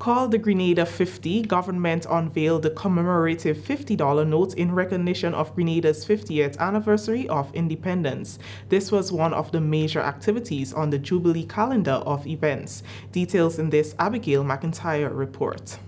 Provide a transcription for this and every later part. Called the Grenada 50, government unveiled the commemorative $50 note in recognition of Grenada's 50th anniversary of independence. This was one of the major activities on the Jubilee calendar of events. Details in this Abigail McIntyre report.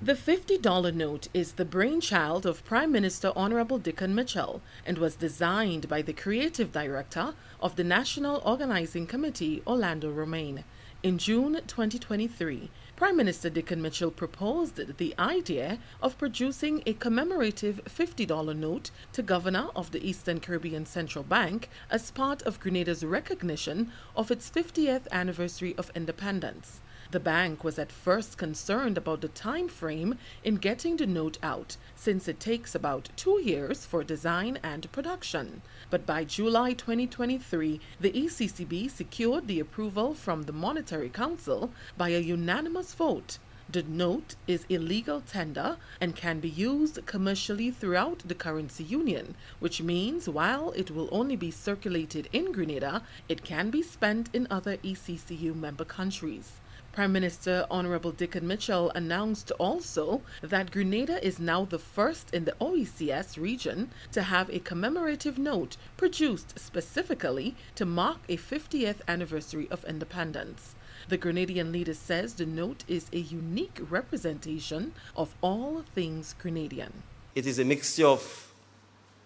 The $50 note is the brainchild of Prime Minister Honorable Dickon Mitchell and was designed by the creative director of the National Organizing Committee, Orlando Romaine. In June 2023, Prime Minister Dickon Mitchell proposed the idea of producing a commemorative $50 note to Governor of the Eastern Caribbean Central Bank as part of Grenada's recognition of its 50th anniversary of independence. The bank was at first concerned about the time frame in getting the note out, since it takes about 2 years for design and production. But by July 2023, the ECCB secured the approval from the Monetary Council by a unanimous vote. The note is illegal tender and can be used commercially throughout the currency union, which means while it will only be circulated in Grenada, it can be spent in other ECCU member countries. Prime Minister Honorable Dickon Mitchell announced also that Grenada is now the first in the OECS region to have a commemorative note produced specifically to mark a 50th anniversary of independence. The Grenadian leader says the note is a unique representation of all things Grenadian. It is a mixture of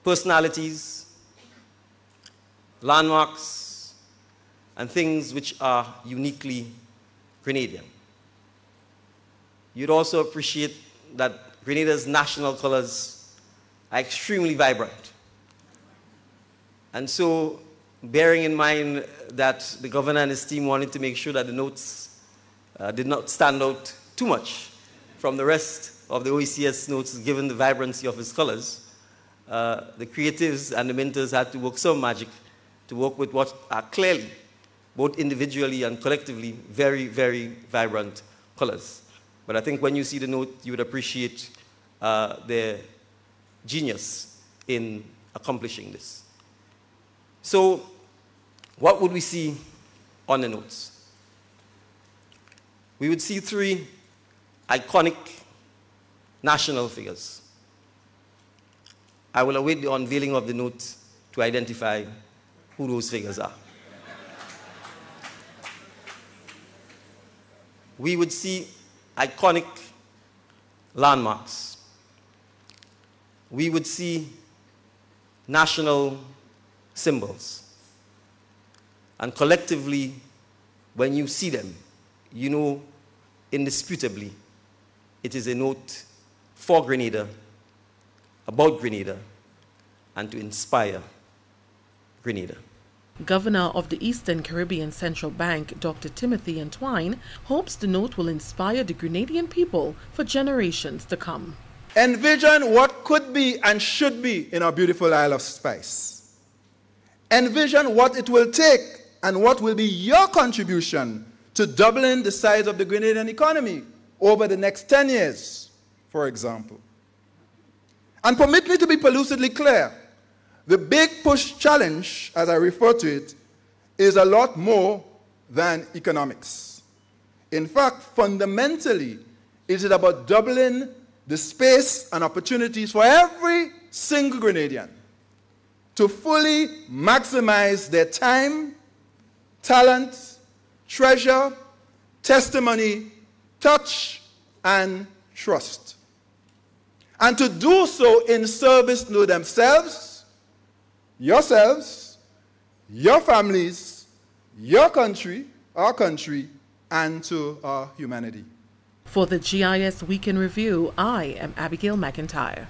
personalities, landmarks, and things which are uniquely Grenadian. You'd also appreciate that Grenada's national colors are extremely vibrant. And so, bearing in mind that the governor and his team wanted to make sure that the notes did not stand out too much from the rest of the OECS notes, given the vibrancy of his colors, the creatives and the mentors had to work some magic to work with what are clearly, both individually and collectively, very, very vibrant colors. But I think when you see the note, you would appreciate their genius in accomplishing this. So what would we see on the notes? We would see three iconic national figures. I will await the unveiling of the note to identify who those figures are. We would see iconic landmarks. We would see national symbols. And collectively, when you see them, you know indisputably it is a note for Grenada, about Grenada, and to inspire Grenada. Governor of the Eastern Caribbean Central Bank, Dr. Timothy Antoine, hopes the note will inspire the Grenadian people for generations to come. Envision what could be and should be in our beautiful Isle of Spice. Envision what it will take and what will be your contribution to doubling the size of the Grenadian economy over the next 10 years, for example. And permit me to be lucidly clear. The big push challenge, as I refer to it, is a lot more than economics. In fact, fundamentally, it is about doubling the space and opportunities for every single Grenadian to fully maximize their time, talent, treasure, testimony, touch, and trust. And to do so in service to themselves, yourselves, your families, your country, our country, and to our humanity. For the GIS Week in Review, I am Abigail McIntyre.